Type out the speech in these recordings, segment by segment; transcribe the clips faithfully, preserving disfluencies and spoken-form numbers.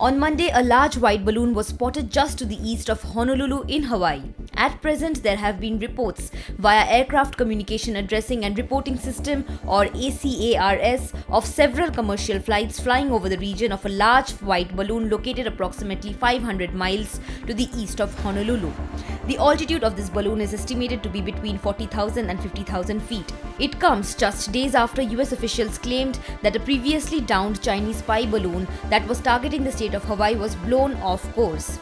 On Monday, a large white balloon was spotted just to the east of Honolulu in Hawaii. At present, there have been reports via Aircraft Communication Addressing and Reporting System or A C A R S of several commercial flights flying over the region of a large white balloon located approximately five hundred miles to the east of Honolulu. The altitude of this balloon is estimated to be between forty thousand and fifty thousand feet. It comes just days after U S officials claimed that a previously downed Chinese spy balloon that was targeting the state of Hawaii was blown off course.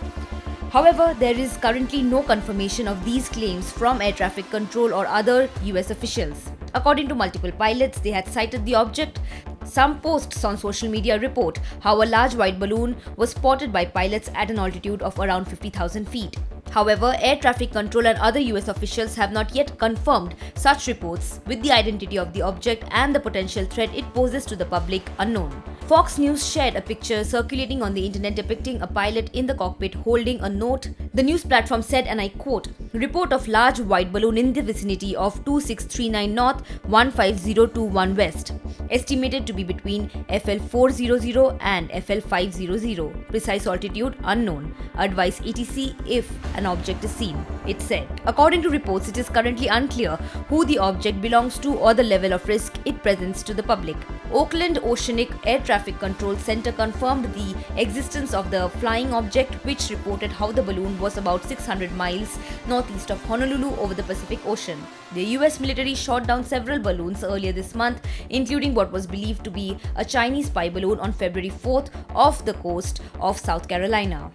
However, there is currently no confirmation of these claims from air traffic control or other U S officials. According to multiple pilots, they had sighted the object. Some posts on social media report how a large white balloon was spotted by pilots at an altitude of around fifty thousand feet. However, air traffic control and other U S officials have not yet confirmed such reports, with the identity of the object and the potential threat it poses to the public unknown. Fox News shared a picture circulating on the internet depicting a pilot in the cockpit holding a note. The news platform said, and I quote, "Report of large white balloon in the vicinity of two six three nine north, one five zero two one west. Estimated to be between F L four hundred and F L five hundred. Precise altitude unknown. Advise E T C if an object is seen," it said. According to reports, it is currently unclear who the object belongs to or the level of risk it presents to the public. Oakland Oceanic Air Traffic Control Center confirmed the existence of the flying object, which reported how the balloon was about six hundred miles northeast of Honolulu over the Pacific Ocean. The U S military shot down several balloons earlier this month, including what was believed to be a Chinese spy balloon on February fourth off the coast of South Carolina.